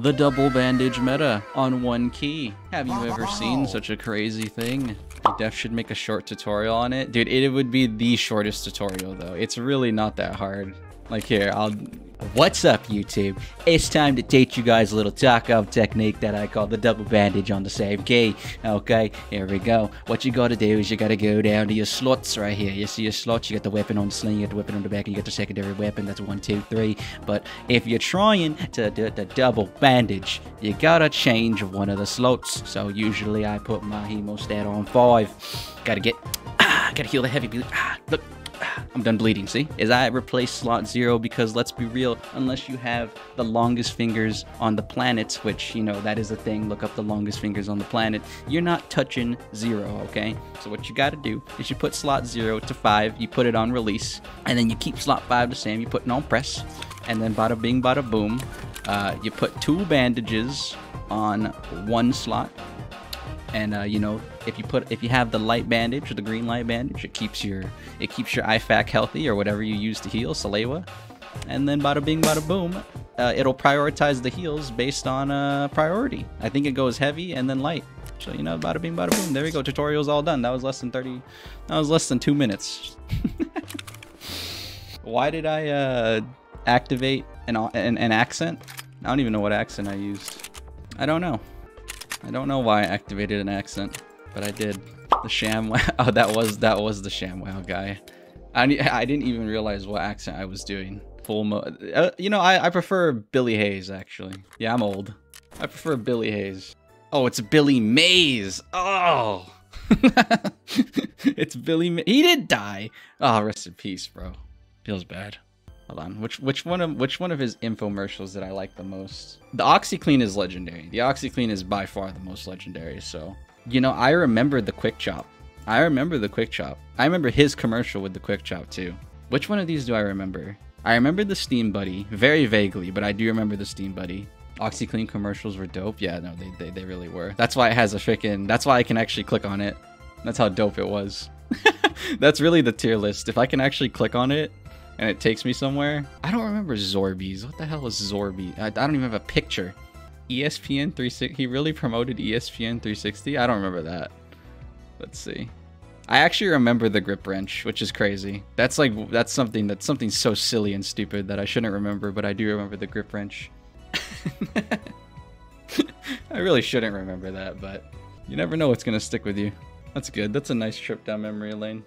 The double bandage meta on one key. Have you ever seen such a crazy thing? I def should make a short tutorial on it. Dude, it would be the shortest tutorial though. It's really not that hard. Like here, What's up, YouTube? It's time to teach you guys a little taco technique that I call the double bandage on the same key. Okay, here we go. What you gotta do is you gotta go down to your slots right here. You see your slots, you got the weapon on the sling, you got the weapon on the back, and you got the secondary weapon. That's 1, 2, 3. But if you're trying to do the double bandage, you gotta change one of the slots. So usually I put my hemostat on 5. Gotta heal the heavy bleed. Look. I'm done bleeding, see? Is I replace slot 0 because, let's be real, unless you have the longest fingers on the planet, which, you know, that is a thing, look up the longest fingers on the planet, you're not touching 0, okay? So what you gotta do is you put slot 0 to 5, you put it on release, and then you keep slot 5 the same, you put it on press, and then bada bing, bada boom, you put 2 bandages on 1 slot, and, you know, if you have the light bandage or the green light bandage, it keeps your IFAC healthy or whatever you use to heal, Salewa. And then bada bing, bada boom, it'll prioritize the heals based on priority. I think it goes heavy and then light. So you know, bada bing, bada boom. There we go. Tutorial's all done. That was less than 30. That was less than 2 minutes. Why did I activate an accent? I don't even know what accent I used. I don't know. I don't know why I activated an accent, but I did. The ShamWow. Oh, that was the ShamWow guy. I didn't even realize what accent I was doing. Full mode. You know, I prefer Billy Hayes actually. Yeah, I'm old. I prefer Billy Hayes. Oh, it's Billy Mays. Oh, it's Billy. He did die. Oh, rest in peace, bro. Feels bad. Hold on, which one of his infomercials did I like the most? The OxyClean is legendary. The OxyClean is by far the most legendary, so. You know, I remember the Quick Chop. I remember the Quick Chop. I remember his commercial with the Quick Chop too. Which one of these do I remember? I remember the Steam Buddy, very vaguely, but I do remember the Steam Buddy. OxyClean commercials were dope. Yeah, no, they really were. That's why it has a freaking, that's why I can actually click on it. That's how dope it was. That's really the tier list. If I can actually click on it, and it takes me somewhere. I don't remember Zorbies. What the hell is Zorby? I don't even have a picture. ESPN 360. He really promoted ESPN 360? I don't remember that. Let's see. I actually remember the grip wrench, which is crazy. That's something so silly and stupid that I shouldn't remember, but I do remember the grip wrench. I really shouldn't remember that, but you never know what's gonna stick with you. That's good. That's a nice trip down memory lane.